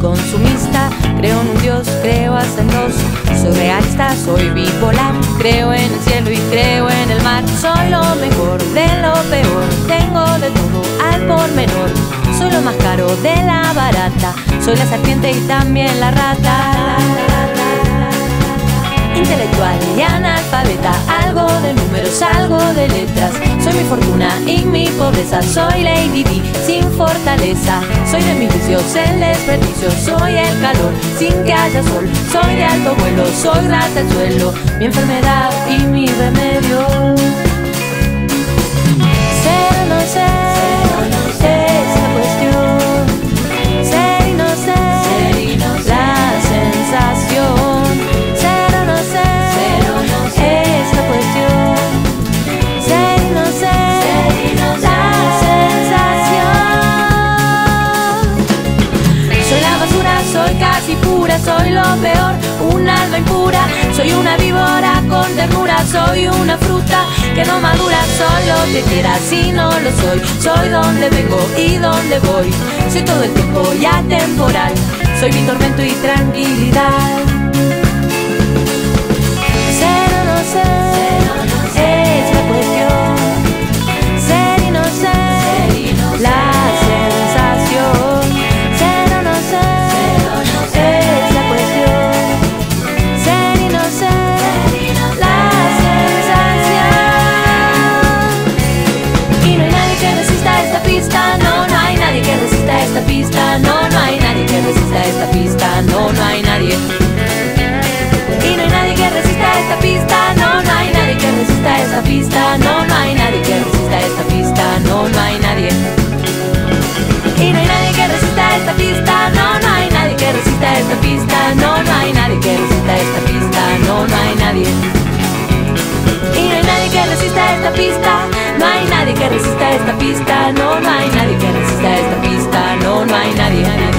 Consumista, creo en un Dios, creo hasta en dos. Soy realista, soy bipolar, creo en el cielo y creo en el mar. Soy lo mejor de lo peor, tengo de todo al por menor. Soy lo más caro de la barata, soy la serpiente y también la rata. Intelectual y analfabeta, algo de números, algo de letras. Soy mi fortuna y mi pobreza, soy Lady Di sin fortaleza. Soy de mis vicios el desperdicio, soy el calor sin que haya sol. Soy de alto vuelo, soy rata al suelo, mi enfermedad y mi remedio. Ser no ser, ser es la cuestión. Ser y no ser, la sensación. Soy lo peor, un alma impura. Soy una víbora con ternura. Soy una fruta que no madura. Soy lo que quiera si no lo soy. Soy donde vengo y donde voy. Soy todo el tiempo y atemporal. Soy mi tormento y tranquilidad. Ser o no ser es la cuestión. Ser y no ser, la sensación. No, no hay nadie. Y no hay nadie que resista esta pista. No, no hay nadie que resista esta pista. No, no hay nadie que resista esta pista. No, no hay nadie. Y no hay nadie que resista esta pista. No, no hay nadie que resista esta pista. No, no hay nadie que resista esta pista. No, no hay nadie. Y no hay nadie que resista esta pista. No hay nadie que resista esta pista. No, no hay nadie que resista esta pista. No, no hay nadie.